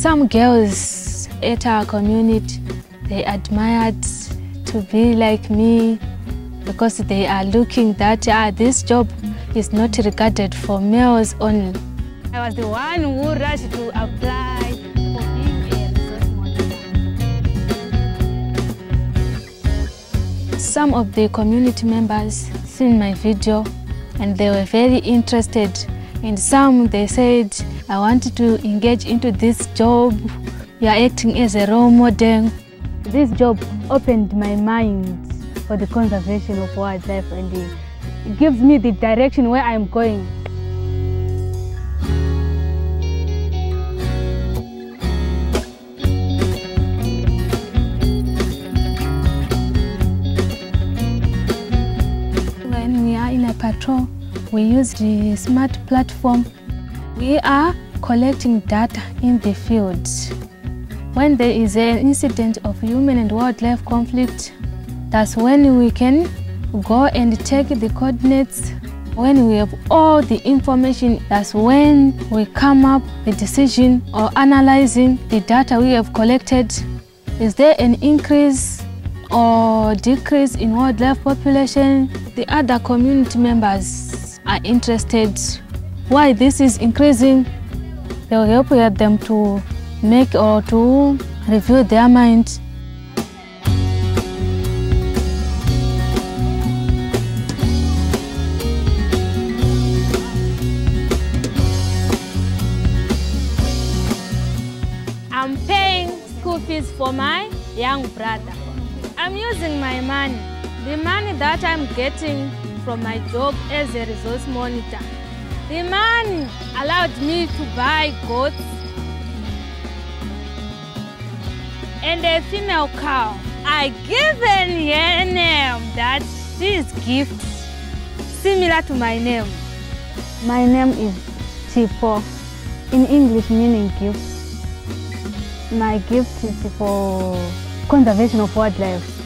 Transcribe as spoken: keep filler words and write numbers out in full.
Some girls at our community, they admired to be like me because they are looking that ah, this job is not regarded for males only. I was the one who rushed to apply for being a resource model. Some of the community members seen my video and they were very interested. And some, they said, I want to engage into this job. You are acting as a role model. This job opened my mind for the conservation of wildlife and it gives me the direction where I'm going. When we are in a patrol, we use the smart platform. We are collecting data in the field. When there is an incident of human and wildlife conflict, that's when we can go and check the coordinates. When we have all the information, that's when we come up with a decision or analyzing the data we have collected. Is there an increase or decrease in wildlife population? The other community members are interested why this is increasing. They will help them to make or to review their mind. I'm paying school fees for my young brother. I'm using my money, the money that I'm getting from my job as a resource monitor. The man allowed me to buy goats and a female cow. I given her a name that she is gift, similar to my name. My name is Chipo, in English meaning gift. My gift is for conservation of wildlife.